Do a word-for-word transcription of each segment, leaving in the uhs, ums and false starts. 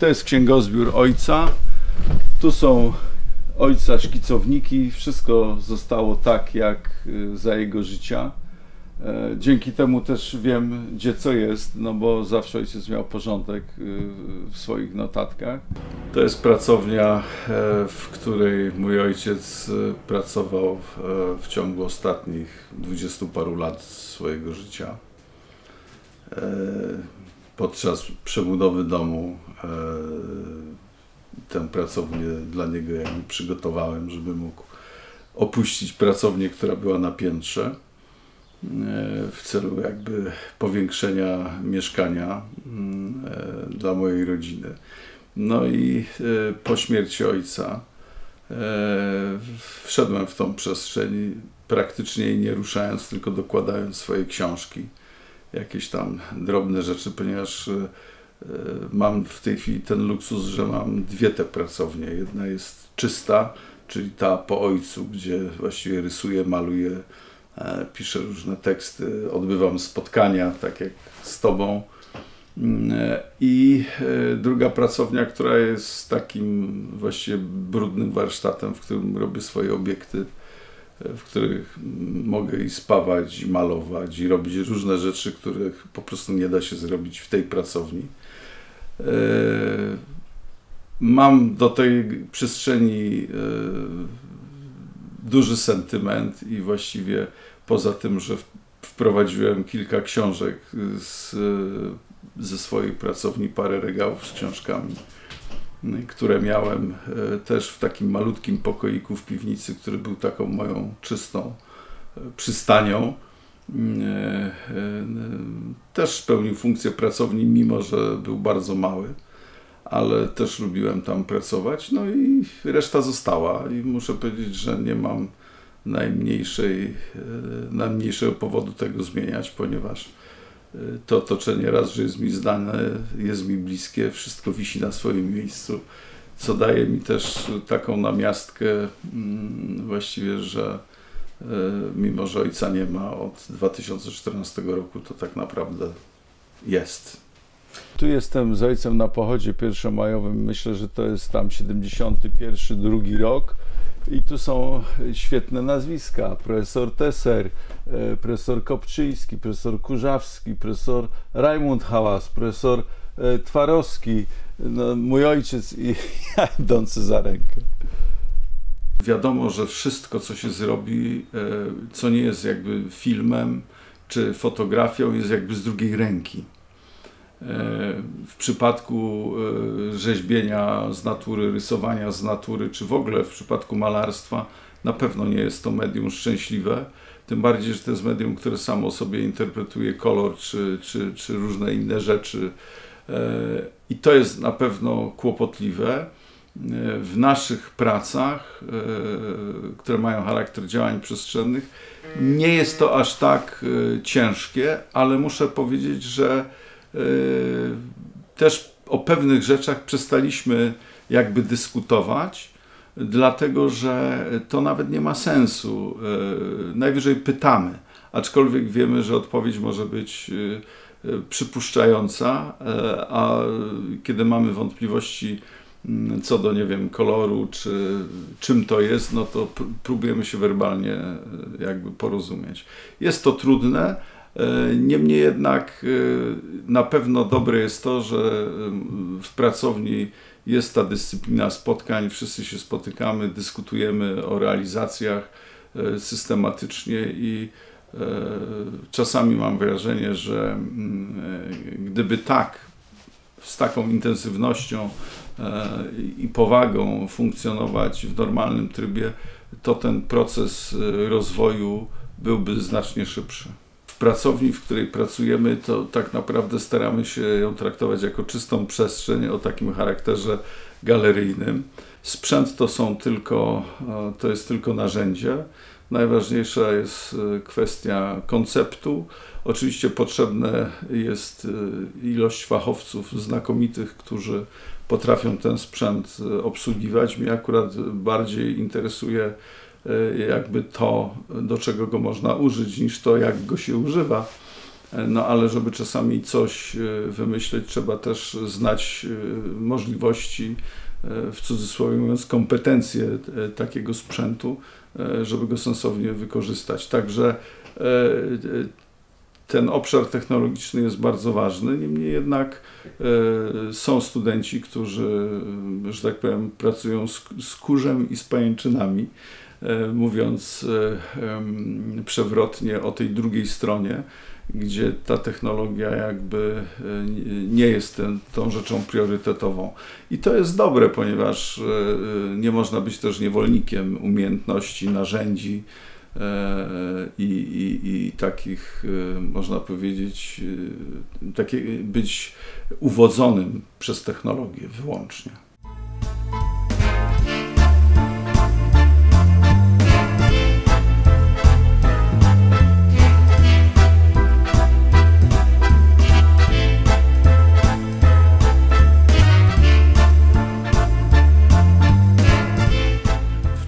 To jest księgozbiór ojca. Tu są ojca szkicowniki. Wszystko zostało tak, jak za jego życia. Dzięki temu też wiem, gdzie co jest, no bo zawsze ojciec miał porządek w swoich notatkach. To jest pracownia, w której mój ojciec pracował w ciągu ostatnich dwudziestu paru lat swojego życia. Podczas przebudowy domu tę pracownię dla niego jakby przygotowałem, żeby mógł opuścić pracownię, która była na piętrze, w celu jakby powiększenia mieszkania dla mojej rodziny. No i po śmierci ojca wszedłem w tą przestrzeń, praktycznie jej nie ruszając, tylko dokładając swoje książki, jakieś tam drobne rzeczy, ponieważ mam w tej chwili ten luksus, że mam dwie te pracownie. Jedna jest czysta, czyli ta po ojcu, gdzie właściwie rysuję, maluję, piszę różne teksty, odbywam spotkania, tak jak z tobą. I druga pracownia, która jest takim właściwie brudnym warsztatem, w którym robię swoje obiekty, w których mogę i spawać, i malować, i robić różne rzeczy, których po prostu nie da się zrobić w tej pracowni. Mam do tej przestrzeni duży sentyment i właściwie poza tym, że wprowadziłem kilka książek z, ze swojej pracowni, parę regałów z książkami, które miałem też w takim malutkim pokoiku w piwnicy, który był taką moją czystą przystanią. Też pełnił funkcję pracowni, mimo że był bardzo mały, ale też lubiłem tam pracować. No i reszta została i muszę powiedzieć, że nie mam najmniejszej, najmniejszego powodu tego zmieniać, ponieważ to otoczenie raz, że jest mi znane, jest mi bliskie, wszystko wisi na swoim miejscu, co daje mi też taką namiastkę właściwie, że mimo, że ojca nie ma od dwa tysiące czternastego roku, to tak naprawdę jest. Tu jestem z ojcem na pochodzie pierwszomajowym, myślę, że to jest tam siedemdziesiąty pierwszy, drugi rok. I tu są świetne nazwiska, profesor Teser, profesor Kopczyński, profesor Kurzawski, profesor Rajmund Hałas, profesor Twarowski, no, mój ojciec i ja idący za rękę. Wiadomo, że wszystko, co się zrobi, co nie jest jakby filmem czy fotografią, jest jakby z drugiej ręki. W przypadku rzeźbienia z natury, rysowania z natury, czy w ogóle w przypadku malarstwa, na pewno nie jest to medium szczęśliwe. Tym bardziej, że to jest medium, które samo sobie interpretuje kolor, czy, czy, czy różne inne rzeczy. I to jest na pewno kłopotliwe. W naszych pracach, które mają charakter działań przestrzennych, nie jest to aż tak ciężkie, ale muszę powiedzieć, że też o pewnych rzeczach przestaliśmy jakby dyskutować, dlatego że to nawet nie ma sensu. Najwyżej pytamy, aczkolwiek wiemy, że odpowiedź może być przypuszczająca, a kiedy mamy wątpliwości co do, nie wiem, koloru czy czym to jest, no to próbujemy się werbalnie jakby porozumieć. Jest to trudne. Niemniej jednak na pewno dobre jest to, że w pracowni jest ta dyscyplina spotkań, wszyscy się spotykamy, dyskutujemy o realizacjach systematycznie i czasami mam wrażenie, że gdyby tak, z taką intensywnością i powagą funkcjonować w normalnym trybie, to ten proces rozwoju byłby znacznie szybszy. Pracowni, w której pracujemy, to tak naprawdę staramy się ją traktować jako czystą przestrzeń o takim charakterze galeryjnym. Sprzęt to są tylko, to jest tylko narzędzie. Najważniejsza jest kwestia konceptu. Oczywiście potrzebna jest ilość fachowców znakomitych, którzy potrafią ten sprzęt obsługiwać. Mnie akurat bardziej interesuje jakby to, do czego go można użyć, niż to, jak go się używa. no ale żeby czasami coś wymyśleć, trzeba też znać możliwości, w cudzysłowie mówiąc, kompetencje takiego sprzętu, żeby go sensownie wykorzystać. Także ten obszar technologiczny jest bardzo ważny, niemniej jednak są studenci, którzy, że tak powiem, pracują z kurzem i z pajęczynami, mówiąc przewrotnie o tej drugiej stronie, gdzie ta technologia jakby nie jest ten, tą rzeczą priorytetową. I to jest dobre, ponieważ nie można być też niewolnikiem umiejętności, narzędzi i, i, i takich, można powiedzieć, takie, być uwodzonym przez technologię wyłącznie.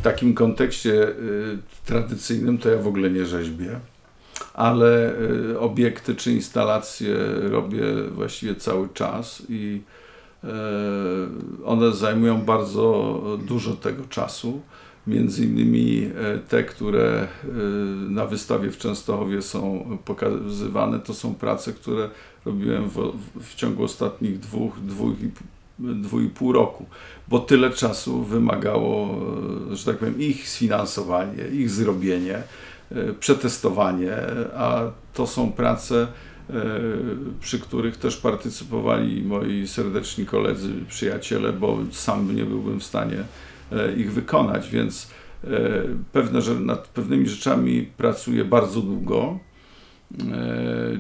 W takim kontekście y, tradycyjnym to ja w ogóle nie rzeźbię, ale y, obiekty czy instalacje robię właściwie cały czas i y, one zajmują bardzo dużo tego czasu. Między innymi te, które na wystawie w Częstochowie są pokazywane, to są prace, które robiłem w, w ciągu ostatnich dwóch, dwóch i dwu i pół roku, bo tyle czasu wymagało, że tak powiem, ich sfinansowanie, ich zrobienie, przetestowanie, a to są prace, przy których też partycypowali moi serdeczni koledzy, przyjaciele, bo sam nie byłbym w stanie ich wykonać, więc pewne, że nad pewnymi rzeczami pracuję bardzo długo.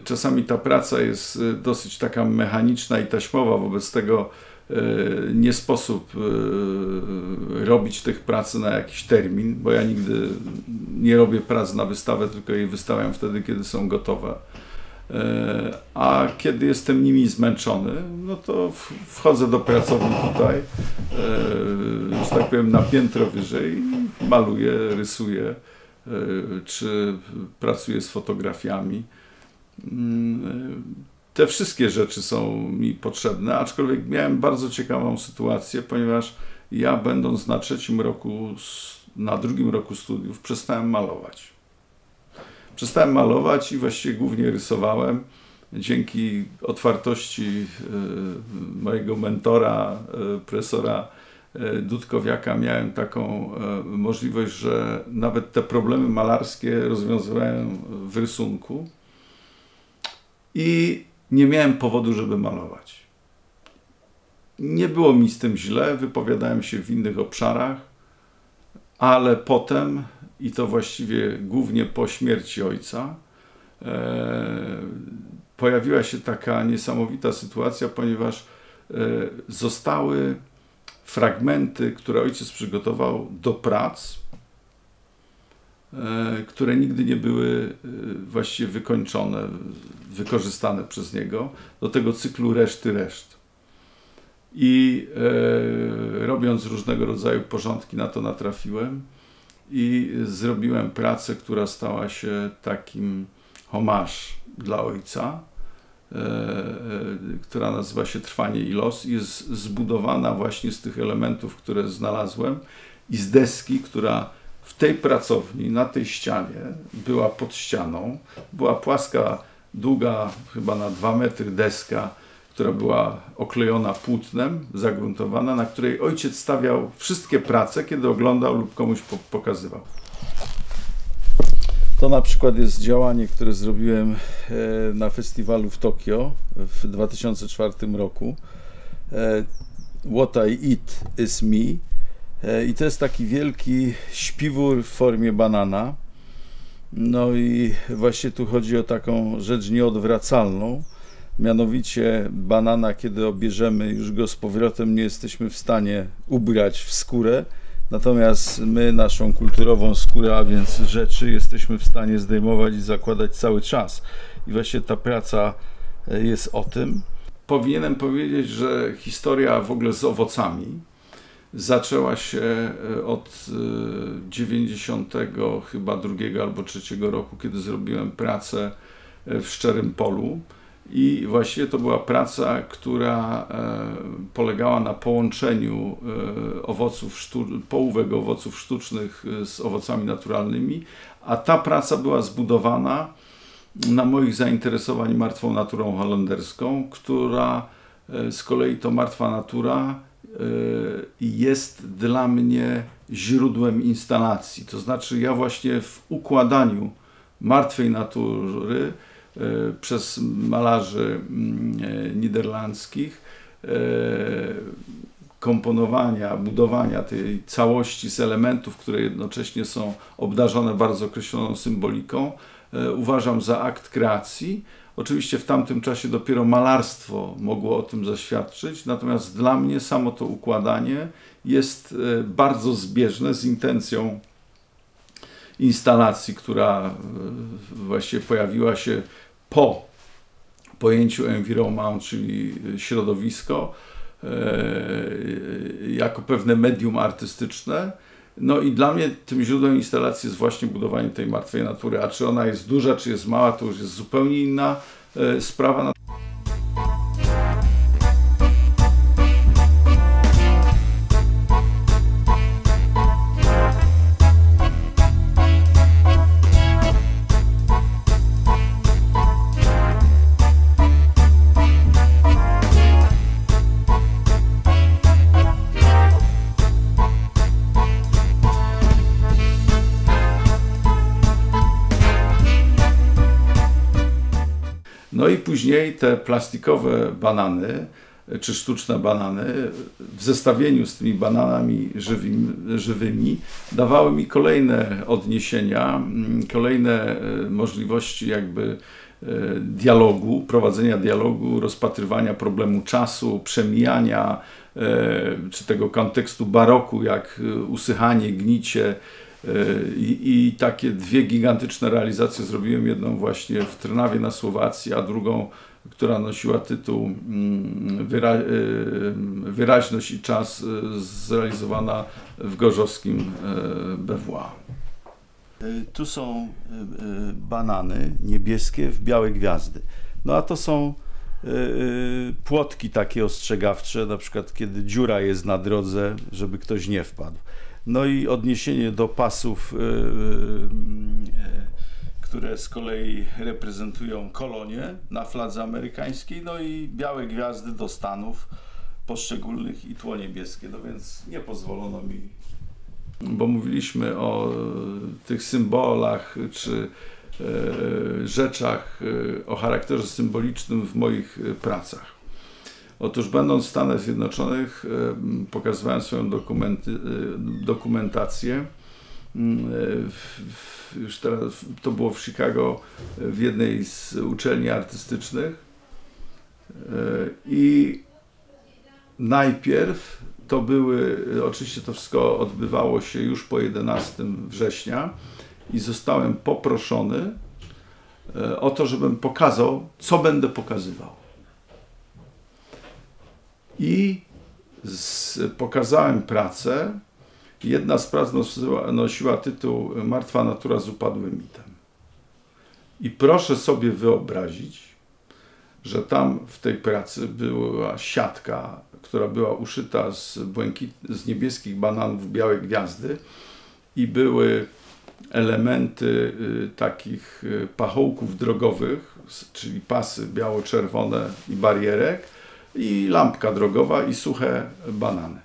Czasami ta praca jest dosyć taka mechaniczna i taśmowa, wobec tego nie sposób robić tych prac na jakiś termin, bo ja nigdy nie robię prac na wystawę, tylko je wystawiam wtedy, kiedy są gotowe. A kiedy jestem nimi zmęczony, no to wchodzę do pracowni tutaj, że tak powiem, na piętro wyżej, maluję, rysuję, czy pracuję z fotografiami. Te wszystkie rzeczy są mi potrzebne, aczkolwiek miałem bardzo ciekawą sytuację, ponieważ ja, będąc na trzecim roku, na drugim roku studiów, przestałem malować. Przestałem malować i właściwie głównie rysowałem. Dzięki otwartości mojego mentora, profesora Dudkowiaka, miałem taką możliwość, że nawet te problemy malarskie rozwiązywałem w rysunku i nie miałem powodu, żeby malować. Nie było mi z tym źle, wypowiadałem się w innych obszarach, ale potem, i to właściwie głównie po śmierci ojca, e, pojawiła się taka niesamowita sytuacja, ponieważ e, zostały fragmenty, które ojciec przygotował do prac, które nigdy nie były właściwie wykończone, wykorzystane przez niego, do tego cyklu reszty reszt. I e, robiąc różnego rodzaju porządki, na to natrafiłem i zrobiłem pracę, która stała się takim homaż dla ojca, e, która nazywa się Trwanie i los i jest zbudowana właśnie z tych elementów, które znalazłem i z deski, która w tej pracowni, na tej ścianie, była pod ścianą, była płaska, długa, chyba na dwa metry deska, która była oklejona płótnem, zagruntowana, na której ojciec stawiał wszystkie prace, kiedy oglądał lub komuś pokazywał. To na przykład jest działanie, które zrobiłem na festiwalu w Tokio w dwa tysiące czwartym roku. What I Eat Is Me. I to jest taki wielki śpiwór w formie banana. No i właśnie tu chodzi o taką rzecz nieodwracalną. Mianowicie banana, kiedy obierzemy już go z powrotem, nie jesteśmy w stanie ubrać w skórę. Natomiast my naszą kulturową skórę, a więc rzeczy, jesteśmy w stanie zdejmować i zakładać cały czas. I właśnie ta praca jest o tym. Powinienem powiedzieć, że historia w ogóle z owocami zaczęła się od dziewięćdziesiątego, chyba drugiego albo trzeciego roku, kiedy zrobiłem pracę w Szczerym Polu i właściwie to była praca, która polegała na połączeniu owoców połówek owoców sztucznych z owocami naturalnymi, a ta praca była zbudowana na moich zainteresowań martwą naturą holenderską, która z kolei to martwa natura jest dla mnie źródłem instalacji. To znaczy ja właśnie w układaniu martwej natury przez malarzy niderlandzkich, komponowania, budowania tej całości z elementów, które jednocześnie są obdarzone bardzo określoną symboliką, uważam za akt kreacji. Oczywiście w tamtym czasie dopiero malarstwo mogło o tym zaświadczyć, natomiast dla mnie samo to układanie jest bardzo zbieżne z intencją instalacji, która właściwie pojawiła się po pojęciu environment, czyli środowisko, jako pewne medium artystyczne. No i dla mnie tym źródłem instalacji jest właśnie budowanie tej martwej natury, a czy ona jest duża, czy jest mała, to już jest zupełnie inna sprawa. No i później te plastikowe banany, czy sztuczne banany, w zestawieniu z tymi bananami żywymi, żywymi dawały mi kolejne odniesienia, kolejne możliwości jakby dialogu, prowadzenia dialogu, rozpatrywania problemu czasu, przemijania, czy tego kontekstu baroku, jak usychanie, gnicie. I, I takie dwie gigantyczne realizacje zrobiłem, jedną właśnie w Trnawie na Słowacji, a drugą, która nosiła tytuł Wyra Wyraźność i czas, zrealizowana w gorzowskim B W A. Tu są banany niebieskie w białe gwiazdy. No a to są płotki takie ostrzegawcze, na przykład kiedy dziura jest na drodze, żeby ktoś nie wpadł. No i odniesienie do pasów, które z kolei reprezentują kolonie na fladze amerykańskiej, no i białe gwiazdy do stanów poszczególnych i tło niebieskie, no więc nie pozwolono mi. Bo mówiliśmy o tych symbolach czy rzeczach o charakterze symbolicznym w moich pracach. Otóż będąc w Stanach Zjednoczonych, pokazywałem swoją dokumentację, już teraz, to było w Chicago, w jednej z uczelni artystycznych i najpierw to były, oczywiście to wszystko odbywało się już po jedenastego września i zostałem poproszony o to, żebym pokazał, co będę pokazywał. I z, pokazałem pracę. Jedna z prac nosiła, nosiła tytuł Martwa natura z upadłym mitem. I proszę sobie wyobrazić, że tam w tej pracy była siatka, która była uszyta z, błękit, z niebieskich bananów w białe gwiazdy i były elementy y, takich y, pachołków drogowych, czyli pasy biało-czerwone i barierek, i lampka drogowa i suche banany.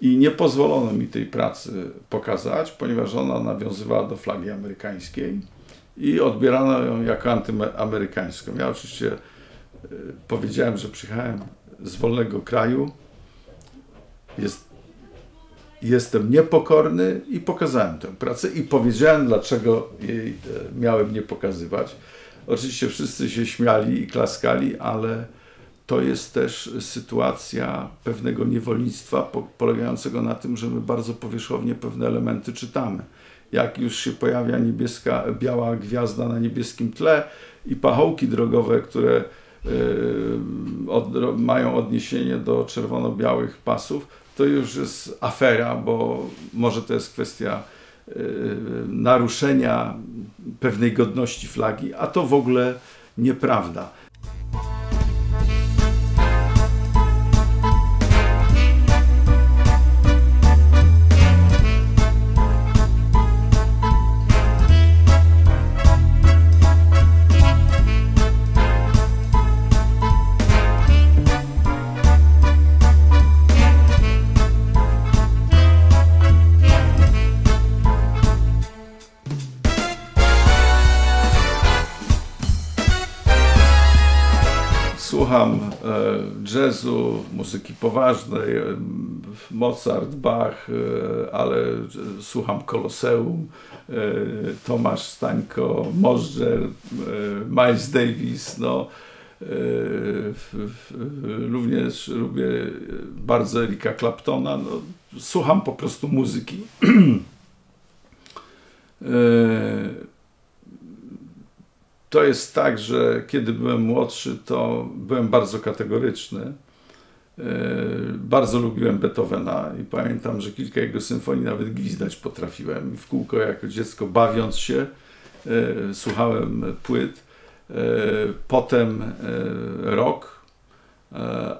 I nie pozwolono mi tej pracy pokazać, ponieważ ona nawiązywała do flagi amerykańskiej i odbierano ją jako antyamerykańską. Ja oczywiście powiedziałem, że przyjechałem z wolnego kraju, jest, jestem niepokorny i pokazałem tę pracę i powiedziałem, dlaczego jej miałem nie pokazywać. Oczywiście wszyscy się śmiali i klaskali, ale to jest też sytuacja pewnego niewolnictwa po, polegającego na tym, że my bardzo powierzchownie pewne elementy czytamy. Jak już się pojawia niebieska, biała gwiazda na niebieskim tle i pachołki drogowe, które y, od, mają odniesienie do czerwono-białych pasów, to już jest afera, bo może to jest kwestia naruszenia pewnej godności flagi, a to w ogóle nieprawda. Słucham jazzu, muzyki poważnej, Mozart, Bach, ale słucham Koloseum, Tomasz Stańko, Możdżer, Miles Davis. No, również lubię bardzo Erika Claptona. No, słucham po prostu muzyki. To jest tak, że kiedy byłem młodszy, to byłem bardzo kategoryczny. Bardzo lubiłem Beethovena i pamiętam, że kilka jego symfonii nawet gwizdać potrafiłem. W kółko jako dziecko, bawiąc się, słuchałem płyt. Potem rock,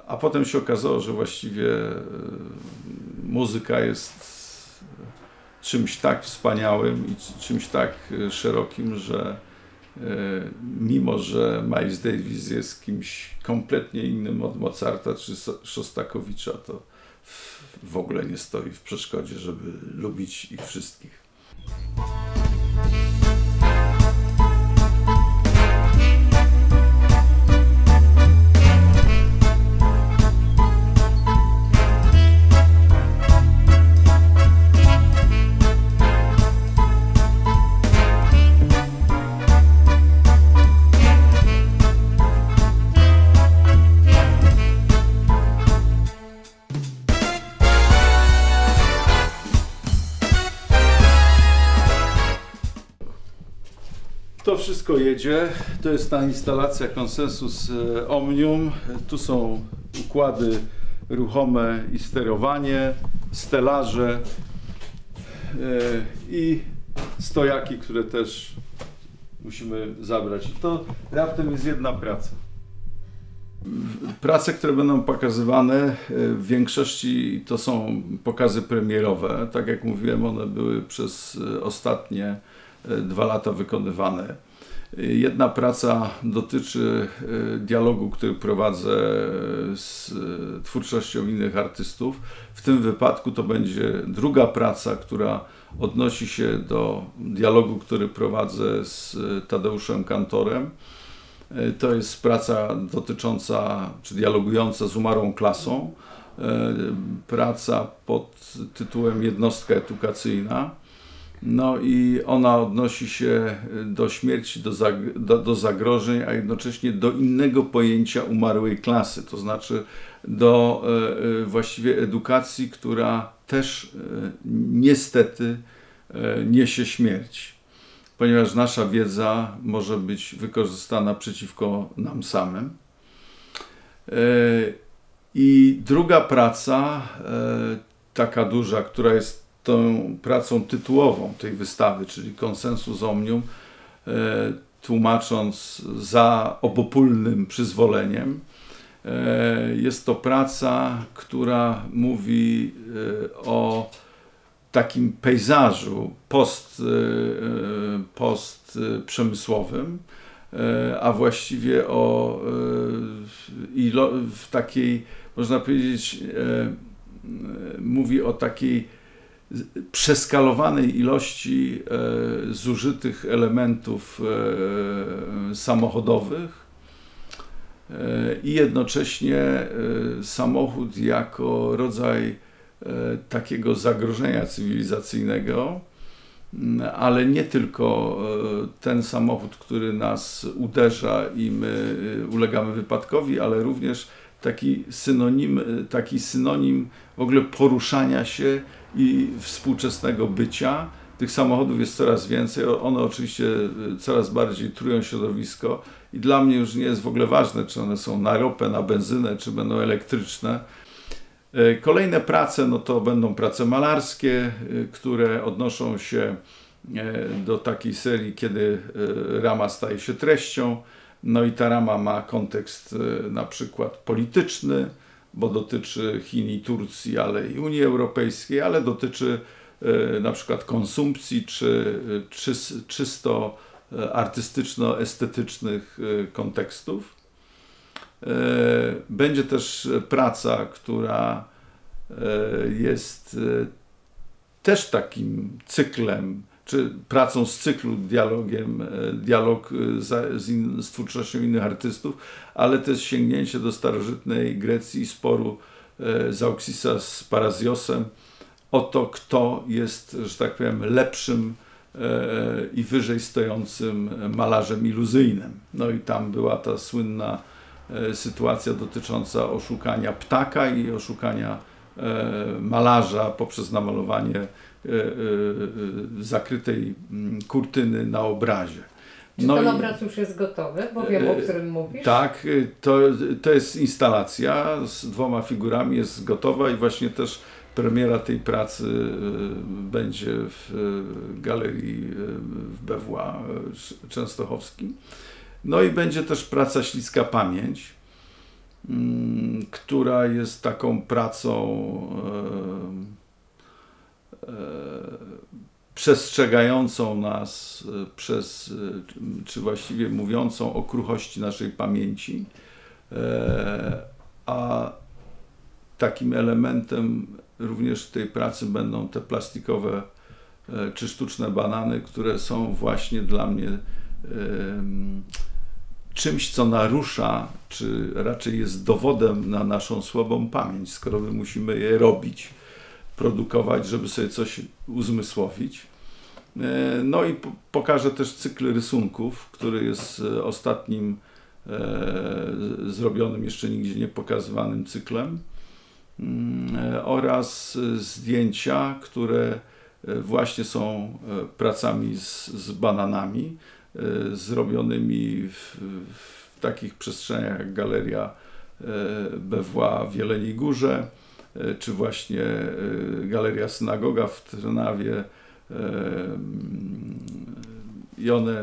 a potem się okazało, że właściwie muzyka jest czymś tak wspaniałym i czymś tak szerokim, że mimo że Miles Davis jest kimś kompletnie innym od Mozarta czy Szostakowicza, to w ogóle nie stoi w przeszkodzie, żeby lubić ich wszystkich. To wszystko jedzie. To jest ta instalacja Consensus Omnium. Tu są układy ruchome i sterowanie, stelaże i stojaki, które też musimy zabrać. I to raptem jest jedna praca. Prace, które będą pokazywane, w większości to są pokazy premierowe. Tak jak mówiłem, one były przez ostatnie dwa lata wykonywane. Jedna praca dotyczy dialogu, który prowadzę z twórczością innych artystów. W tym wypadku to będzie druga praca, która odnosi się do dialogu, który prowadzę z Tadeuszem Kantorem. To jest praca dotycząca, czy dialogująca z Umarłą Klasą. Praca pod tytułem Jednostka edukacyjna. No i ona odnosi się do śmierci, do, zag do, do zagrożeń, a jednocześnie do innego pojęcia umarłej klasy, to znaczy do e, właściwie edukacji, która też e, niestety e, niesie śmierć, ponieważ nasza wiedza może być wykorzystana przeciwko nam samym. E, I druga praca, e, taka duża, która jest tą pracą tytułową tej wystawy, czyli Consensus Omnium, tłumacząc za obopólnym przyzwoleniem. Jest to praca, która mówi o takim pejzażu post, postprzemysłowym, a właściwie o w takiej, można powiedzieć, mówi o takiej przeskalowanej ilości e, zużytych elementów e, samochodowych e, i jednocześnie e, samochód jako rodzaj e, takiego zagrożenia cywilizacyjnego, ale nie tylko e, ten samochód, który nas uderza i my e, ulegamy wypadkowi, ale również taki synonim, taki synonim w ogóle poruszania się i współczesnego bycia. Tych samochodów jest coraz więcej, one oczywiście coraz bardziej trują środowisko i dla mnie już nie jest w ogóle ważne, czy one są na ropę, na benzynę, czy będą elektryczne. Kolejne prace, no to będą prace malarskie, które odnoszą się do takiej serii, kiedy rama staje się treścią. No i ta rama ma kontekst na przykład polityczny, bo dotyczy Chin i Turcji, ale i Unii Europejskiej, ale dotyczy na przykład konsumpcji czy czysto artystyczno-estetycznych kontekstów. Będzie też praca, która jest też takim cyklem, czy pracą z cyklu dialogiem, dialog z, in, z twórczością innych artystów, ale też sięgnięcie do starożytnej Grecji i sporu Zauksysa z Parazjosem o to, kto jest, że tak powiem, lepszym i wyżej stojącym malarzem iluzyjnym. No i tam była ta słynna sytuacja dotycząca oszukania ptaka i oszukania malarza poprzez namalowanie zakrytej kurtyny na obrazie. Czy no ten i, obraz już jest gotowy? Bo wiem, o którym mówisz. Tak, to, to jest instalacja z dwoma figurami, jest gotowa i właśnie też premiera tej pracy będzie w galerii w B W A Częstochowskim. No i będzie też praca Śliska Pamięć, która jest taką pracą e, e, przestrzegającą nas przez, czy właściwie mówiącą o kruchości naszej pamięci, e, a takim elementem również w tej pracy będą te plastikowe e, czy sztuczne banany, które są właśnie dla mnie e, czymś, co narusza, czy raczej jest dowodem na naszą słabą pamięć, skoro my musimy je robić, produkować, żeby sobie coś uzmysłowić. No i pokażę też cykl rysunków, który jest ostatnim zrobionym, jeszcze nigdzie nie pokazywanym cyklem, oraz zdjęcia, które właśnie są pracami z, z bananami, zrobionymi w, w takich przestrzeniach jak Galeria B W A w Jeleniej Górze, czy właśnie Galeria Synagoga w Trnawie. I one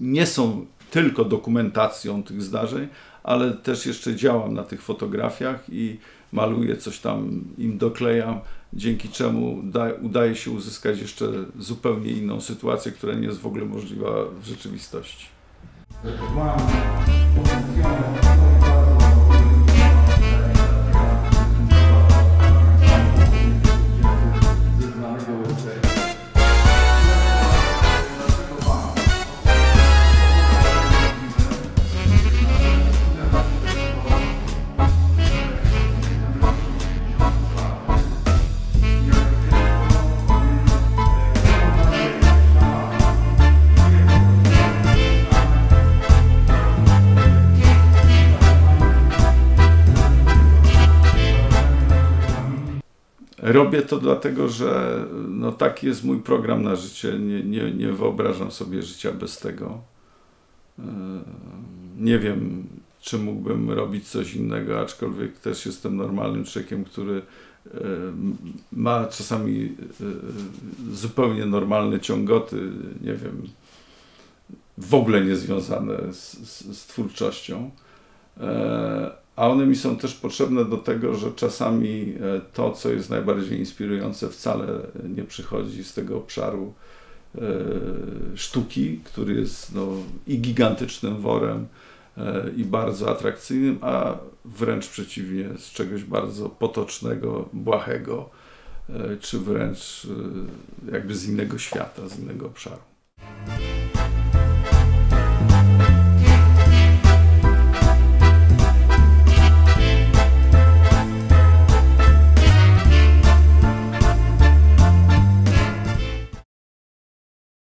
nie są tylko dokumentacją tych zdarzeń, ale też jeszcze działam na tych fotografiach i maluję, coś tam im doklejam, dzięki czemu da, udaje się uzyskać jeszcze zupełnie inną sytuację, która nie jest w ogóle możliwa w rzeczywistości. Mam Robię to dlatego, że no taki jest mój program na życie. Nie, nie, nie wyobrażam sobie życia bez tego. Nie wiem, czy mógłbym robić coś innego, aczkolwiek też jestem normalnym człowiekiem, który ma czasami zupełnie normalne ciągoty, nie wiem, w ogóle niezwiązane z, z, z twórczością. A one mi są też potrzebne do tego, że czasami to, co jest najbardziej inspirujące, wcale nie przychodzi z tego obszaru e, sztuki, który jest no, i gigantycznym worem, e, i bardzo atrakcyjnym, a wręcz przeciwnie, z czegoś bardzo potocznego, błahego, e, czy wręcz e, jakby z innego świata, z innego obszaru.